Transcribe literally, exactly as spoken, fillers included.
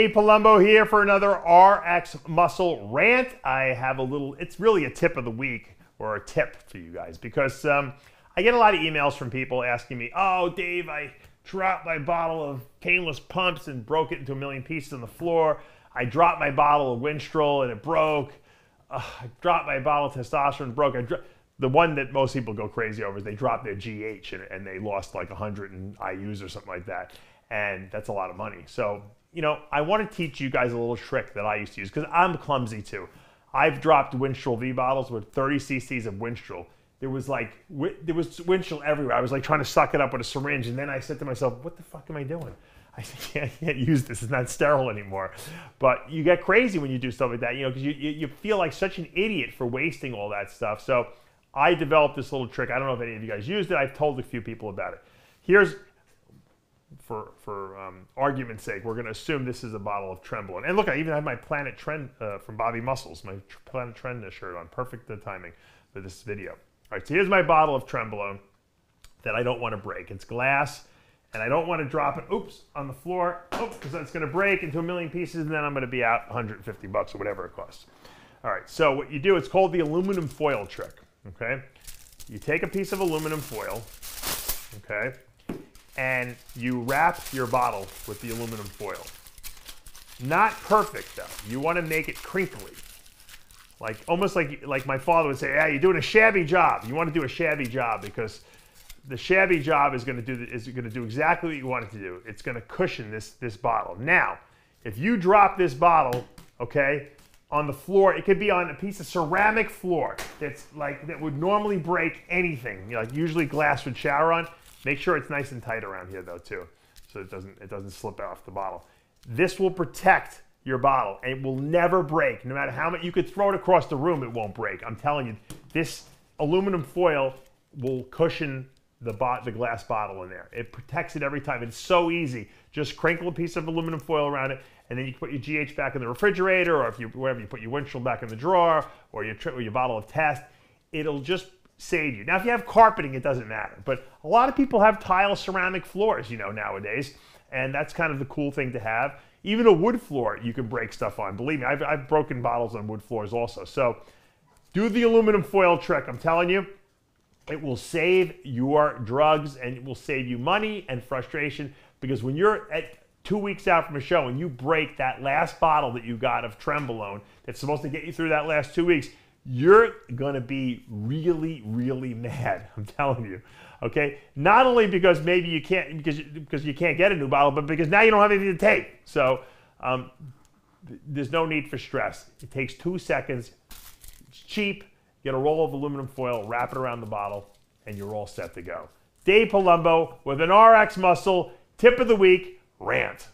Dave Palumbo here for another R X Muscle rant. I have a little, it's really a tip of the week or a tip for you guys, because um, I get a lot of emails from people asking me, oh, Dave, I dropped my bottle of painless pumps and broke it into a million pieces on the floor. I dropped my bottle of Winstrol and it broke. Uh, I dropped my bottle of testosterone and broke. I dro the one that most people go crazy over is they dropped their G H and, and they lost like one hundred I U's or something like that. And that's a lot of money. So, you know, I want to teach you guys a little trick that I used to use because I'm clumsy too. I've dropped Winstrol V bottles with thirty C C's of Winstrol. There was like, there was Winstrol everywhere. I was like trying to suck it up with a syringe. And then I said to myself, what the fuck am I doing? I can't, I can't use this. It's not sterile anymore. But you get crazy when you do stuff like that, you know, because you, you, you feel like such an idiot for wasting all that stuff. So I developed this little trick. I don't know if any of you guys used it. I've told a few people about it. Here's, for, for um, argument's sake, we're going to assume this is a bottle of Trenbolone. And look, I even have my Planet Trend uh, from Bobby Muscles, my Planet Trend shirt on. Perfect the timing for this video. All right, so here's my bottle of Trenbolone that I don't want to break. It's glass, and I don't want to drop it, oops, on the floor, oops, because that's going to break into a million pieces, and then I'm going to be out one hundred fifty bucks or whatever it costs. All right, so what you do, it's called the aluminum foil trick, okay? You take a piece of aluminum foil, okay, and you wrap your bottle with the aluminum foil. Not perfect, though. You want to make it crinkly. Like, almost like, like my father would say, yeah, you're doing a shabby job. You want to do a shabby job because the shabby job is going to do, the, is going to do exactly what you want it to do. It's going to cushion this, this bottle. Now, if you drop this bottle, okay, on the floor, it could be on a piece of ceramic floor that's like, that would normally break anything. You know, like usually glass would shatter on. Make sure it's nice and tight around here though too, so it doesn't, it doesn't slip off the bottle. This will protect your bottle and it will never break. No matter how much, you could throw it across the room, it won't break. I'm telling you, this aluminum foil will cushion the, bot, the glass bottle in there. It protects it every time. It's so easy. Just crinkle a piece of aluminum foil around it, and then you put your G H back in the refrigerator, or if you, wherever you put your Winstrol back in the drawer, or your, or your bottle of test. It'll just save you. Now, if you have carpeting, it doesn't matter. But a lot of people have tile ceramic floors, you know, nowadays, and that's kind of the cool thing to have. Even a wood floor, you can break stuff on. Believe me, I've, I've broken bottles on wood floors also. So do the aluminum foil trick. I'm telling you, it will save your drugs and it will save you money and frustration, because when you're at two weeks out from a show and you break that last bottle that you got of Trenbolone that's supposed to get you through that last two weeks, you're going to be really, really mad. I'm telling you, okay? Not only because maybe you can't, because you, because you can't get a new bottle, but because now you don't have anything to take. So um, th there's no need for stress. It takes two seconds. It's cheap. Get a roll of aluminum foil, wrap it around the bottle, and you're all set to go. Dave Palumbo with an R X Muscle tip of the week rant.